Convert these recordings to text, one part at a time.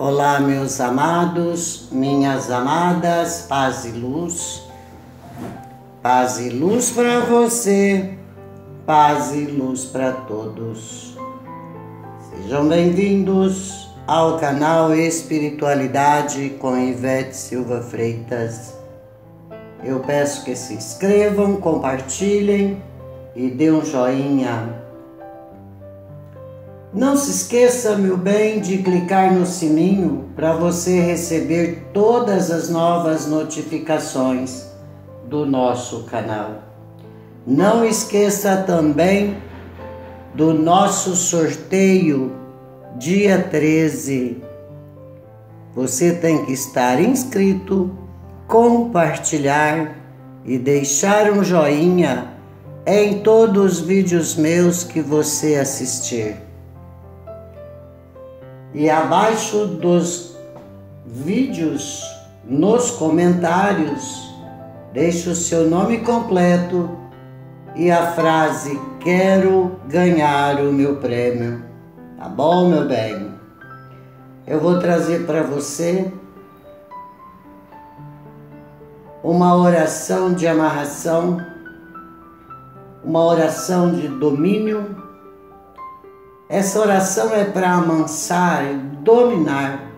Olá, meus amados, minhas amadas, paz e luz. Paz e luz para você, paz e luz para todos. Sejam bem-vindos ao canal Espiritualidade com Ivete Silva Freitas. Eu peço que se inscrevam, compartilhem e dê um joinha. Não se esqueça, meu bem, de clicar no sininho para você receber todas as novas notificações do nosso canal. Não esqueça também do nosso sorteio dia 13. Você tem que estar inscrito, compartilhar e deixar um joinha em todos os vídeos meus que você assistir. E abaixo dos vídeos, nos comentários, deixe o seu nome completo e a frase "quero ganhar o meu prêmio". Tá bom, meu bem? Eu vou trazer para você uma oração de amarração, uma oração de domínio. Essa oração é para amansar, dominar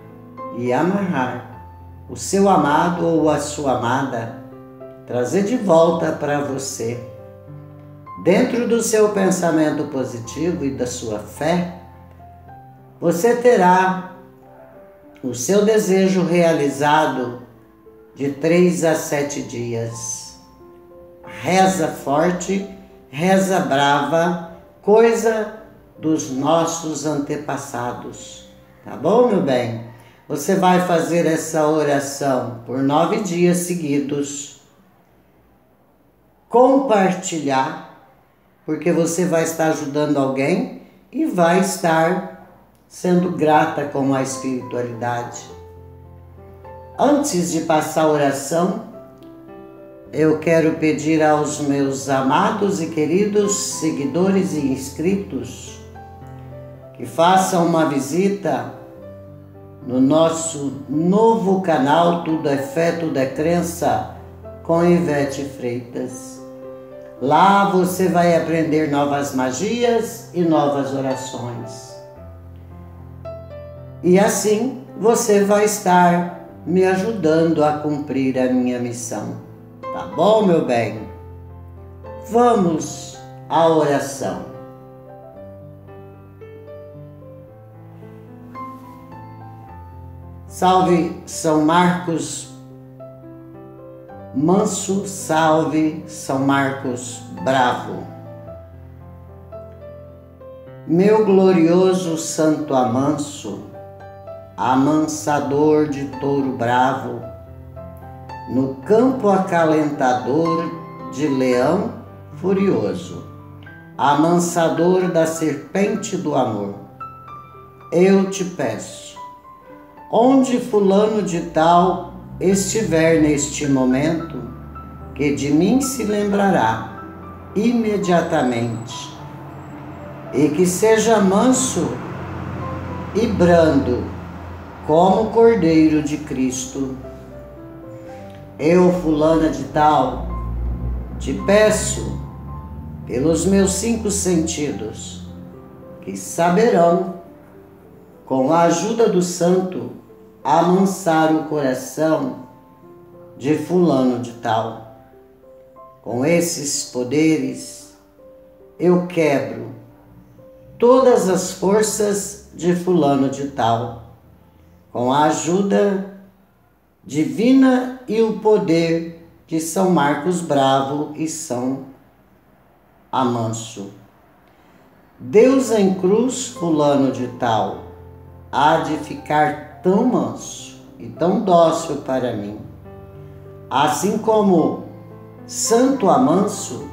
e amarrar o seu amado ou a sua amada, trazer de volta para você, dentro do seu pensamento positivo e da sua fé. Você terá o seu desejo realizado de 3 a 7 dias. Reza forte, reza brava, coisa dos nossos antepassados, tá bom, meu bem? Você vai fazer essa oração por 9 dias seguidos, compartilhar, porque você vai estar ajudando alguém e vai estar sendo grata com a espiritualidade. Antes de passar a oração, eu quero pedir aos meus amados e queridos seguidores e inscritos que faça uma visita no nosso novo canal Tudo É Fé, Tudo É Crença com Ivete Freitas. Lá você vai aprender novas magias e novas orações. E assim você vai estar me ajudando a cumprir a minha missão. Tá bom, meu bem? Vamos à oração. Salve São Marcos manso, salve São Marcos bravo. Meu glorioso Santo Amanso, amansador de touro bravo, no campo acalentador de leão furioso, amansador da serpente do amor, eu te peço, onde fulano de tal estiver neste momento, que de mim se lembrará imediatamente, e que seja manso e brando como o Cordeiro de Cristo. Eu, fulana de tal, te peço pelos meus 5 sentidos, que saberão, com a ajuda do santo, amansar o coração de fulano de tal. Com esses poderes, eu quebro todas as forças de fulano de tal, com a ajuda divina e o poder de São Marcos bravo e São Amanso. Deus em cruz, fulano de tal, há de ficar tão manso e tão dócil para mim, assim como Santo Amanso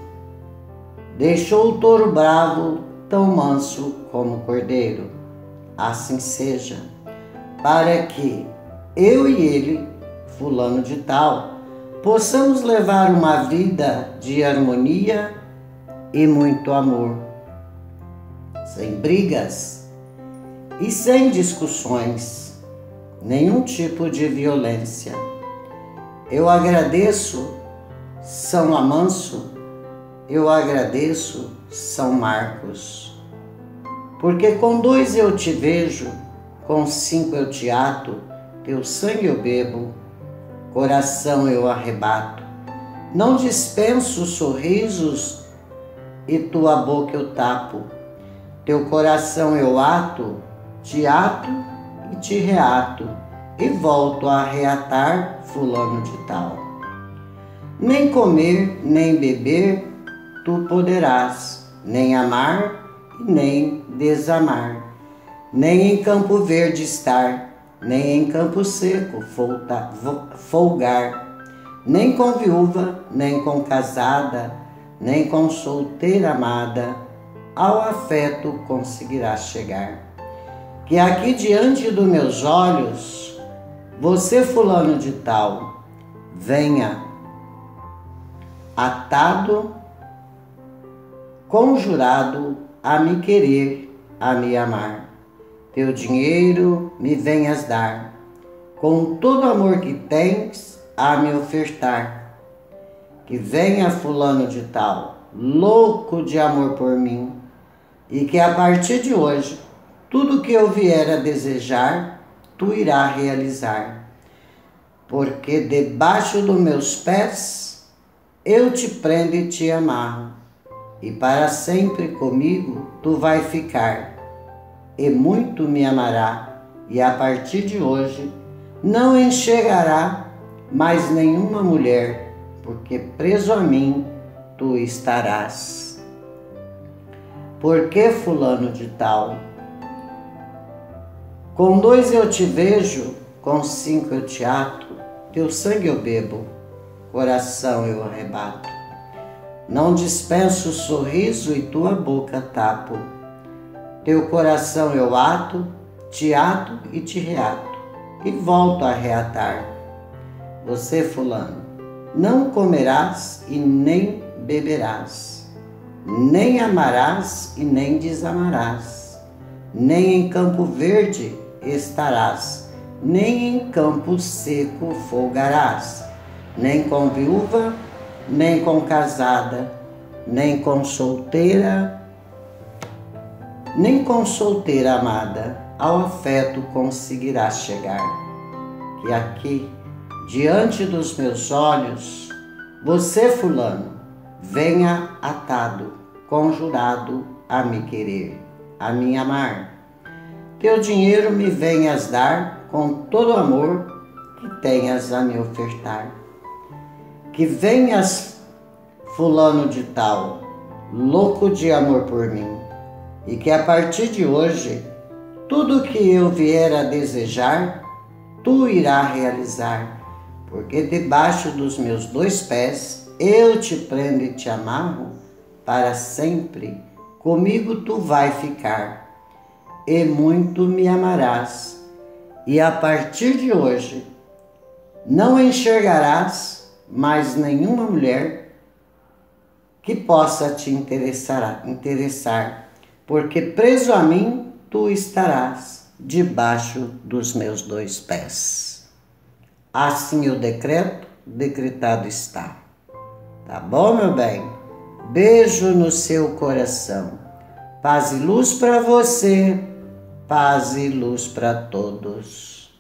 deixou o touro bravo tão manso como o cordeiro. Assim seja, para que eu e ele, fulano de tal, possamos levar uma vida de harmonia e muito amor, sem brigas e sem discussões, nenhum tipo de violência. Eu agradeço São Amanso, eu agradeço São Marcos, porque com 2 eu te vejo, com 5 eu te ato, teu sangue eu bebo, coração eu arrebato. Não dispenso sorrisos e tua boca eu tapo, teu coração eu ato, te ato e te reato, e volto a reatar fulano de tal. Nem comer, nem beber, tu poderás, nem amar e nem desamar, nem em campo verde estar, nem em campo seco folgar, nem com viúva, nem com casada, nem com solteira amada, ao afeto conseguirás chegar. Que aqui diante dos meus olhos, você fulano de tal, venha, atado, conjurado a me querer, a me amar. Teu dinheiro me venhas dar, com todo amor que tens a me ofertar. Que venha fulano de tal, louco de amor por mim, e que a partir de hoje, tudo que eu vier a desejar, tu irá realizar. Porque debaixo dos meus pés, eu te prendo e te amarro, e para sempre comigo tu vai ficar, e muito me amará, e a partir de hoje não enxergará mais nenhuma mulher, porque preso a mim tu estarás. Porque fulano de tal, com 2 eu te vejo, com 5 eu te ato, teu sangue eu bebo, coração eu arrebato. Não dispenso sorriso e tua boca tapo, teu coração eu ato, te ato e te reato, e volto a reatar. Você fulano, não comerás e nem beberás, nem amarás e nem desamarás, nem em campo verde estarás, nem em campo seco folgarás, nem com viúva, nem com casada, nem com solteira, nem com solteira amada, ao afeto conseguirá chegar. Que aqui, diante dos meus olhos, você fulano, venha atado, conjurado a me querer, a me amar. Teu dinheiro me venhas dar, com todo amor que tenhas a me ofertar. Que venhas fulano de tal, louco de amor por mim, e que a partir de hoje, tudo que eu vier a desejar, tu irá realizar, porque debaixo dos meus 2 pés, eu te prendo e te amarro, para sempre, comigo tu vai ficar, e muito me amarás, e a partir de hoje, não enxergarás mas nenhuma mulher que possa te interessar, porque preso a mim tu estarás debaixo dos meus 2 pés. Assim eu decreto, decretado está. Tá bom, meu bem? Beijo no seu coração. Paz e luz para você, paz e luz para todos.